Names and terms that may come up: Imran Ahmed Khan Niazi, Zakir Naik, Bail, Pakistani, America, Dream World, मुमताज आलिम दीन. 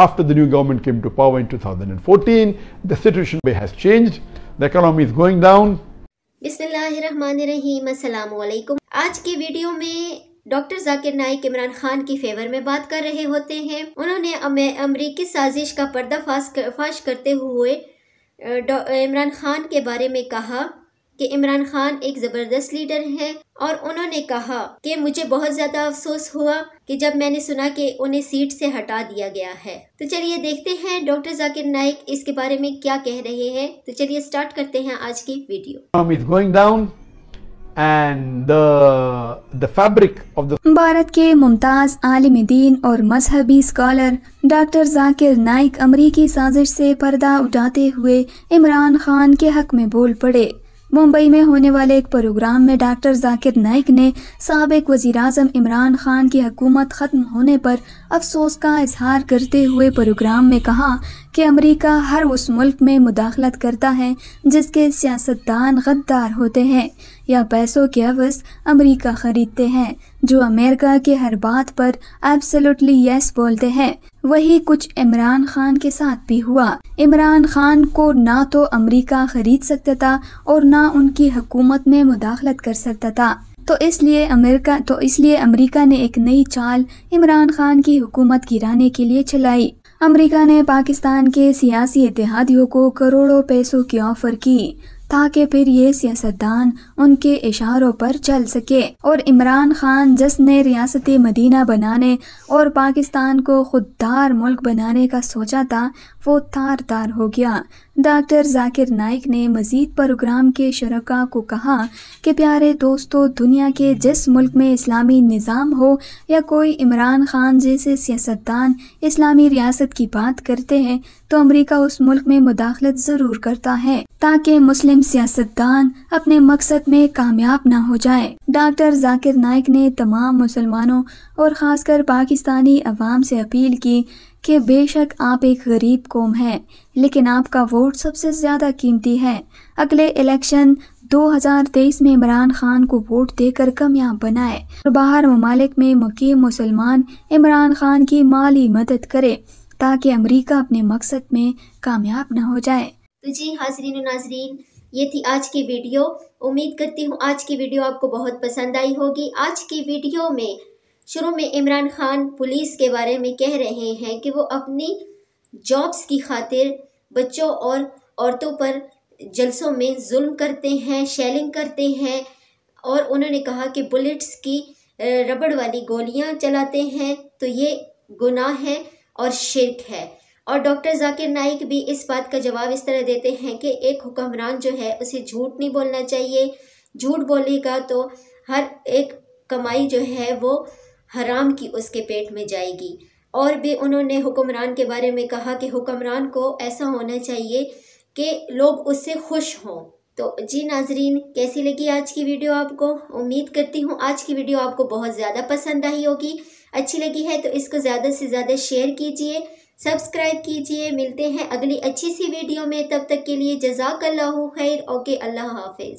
After the new government came to power in 2014, the situation has changed. The economy is going down. बिस्मिल्लाहिर्रहमानिर्रहीम, अस्सलामुअलैकुम। आज की video में doctor Zakir Naik Imran Khan की favour में बात कर रहे होते हैं। उन्होंने अमरीकी साजिश का पर्दाफाश करते हुए इमरान खान के बारे में कहा कि इमरान खान एक जबरदस्त लीडर हैं, और उन्होंने कहा कि मुझे बहुत ज्यादा अफसोस हुआ कि जब मैंने सुना कि उन्हें सीट से हटा दिया गया है। तो चलिए देखते हैं डॉक्टर जाकिर नाइक इसके बारे में क्या कह रहे हैं। तो चलिए स्टार्ट करते हैं आज की वीडियो। भारत के मुमताज आलिम दीन और मजहबी स्कॉलर डॉक्टर जाकिर नाइक अमरीकी साजिश से पर्दा उठाते हुए इमरान खान के हक में बोल पड़े। मुंबई में होने वाले एक प्रोग्राम में डॉक्टर जाकिर नाइक ने साबिक वज़ीर-ए-आज़म इमरान खान की हुकूमत ख़त्म होने पर अफसोस का इजहार करते हुए प्रोग्राम में कहा कि अमरीका हर उस मुल्क में मुदाखलत करता है जिसके सियासतदान गद्दार होते हैं या पैसों के अवस अमरीका ख़रीदते हैं, जो अमेरिका के हर बात पर एब्सोल्युटली यस बोलते हैं। वही कुछ इमरान खान के साथ भी हुआ। इमरान खान को ना तो अमेरिका खरीद सकता था और ना उनकी हुकूमत में मुदाखलत कर सकता था, तो इसलिए अमेरिका ने एक नई चाल इमरान खान की हुकूमत गिराने के लिए चलाई। अमेरिका ने पाकिस्तान के सियासी इत्तेहादियों को करोड़ों पैसों की ऑफर की ताकि फिर ये सियासतदान उनके इशारों पर चल सके। और इमरान खान जिसने रियासती मदीना बनाने और पाकिस्तान को खुददार मुल्क बनाने का सोचा था, वो तार तार हो गया। डॉक्टर जाकिर नाइक ने मज़ीद प्रोग्राम के शरका को कहा कि प्यारे दोस्तों, दुनिया के जिस मुल्क में इस्लामी निज़ाम हो या कोई इमरान खान जैसे सियासतदान इस्लामी रियासत की बात करते हैं तो अमेरिका उस मुल्क में मुदाखलत ज़रूर करता है ताकि मुस्लिम सियासतदान अपने मकसद में कामयाब ना हो जाए। डॉक्टर जाकिर नाइक ने तमाम मुसलमानों और ख़ासकर पाकिस्तानी अवाम से अपील की कि बेशक आप एक गरीब कौम है, लेकिन आपका वोट सबसे ज़्यादा कीमती है। अगले इलेक्शन 2023 में इमरान खान को वोट देकर कामयाब बनाए और बाहर ममालिक में मुकीम मुसलमान इमरान खान की माली मदद करे ताकि अमेरिका अपने मकसद में कामयाब ना हो जाए। तो जी हाजरीन नाजरीन, ये थी आज की वीडियो। उम्मीद करती हूँ आज की वीडियो आपको बहुत पसंद आई होगी। आज की वीडियो में शुरू में इमरान खान पुलिस के बारे में कह रहे हैं कि वो अपनी जॉब्स की खातिर बच्चों और औरतों पर जलसों में जुल्म करते हैं, शेलिंग करते हैं, और उन्होंने कहा कि बुलेट्स की रबड़ वाली गोलियां चलाते हैं, तो ये गुनाह है और शिर्क है। और डॉक्टर जाकिर नाइक भी इस बात का जवाब इस तरह देते हैं कि एक हुक्मरान जो है उसे झूठ नहीं बोलना चाहिए, झूठ बोलेगा तो हर एक कमाई जो है वो हराम की उसके पेट में जाएगी। और भी उन्होंने हुक्मरान के बारे में कहा कि हुक्मरान को ऐसा होना चाहिए कि लोग उससे खुश हों। तो जी नाजरीन, कैसी लगी आज की वीडियो आपको? उम्मीद करती हूँ आज की वीडियो आपको बहुत ज़्यादा पसंद आई होगी। अच्छी लगी है तो इसको ज़्यादा से ज़्यादा शेयर कीजिए, सब्सक्राइब कीजिए। मिलते हैं अगली अच्छी सी वीडियो में, तब तक के लिए जज़ाकल्लाहु खैर। ओके, अल्लाह हाफिज़।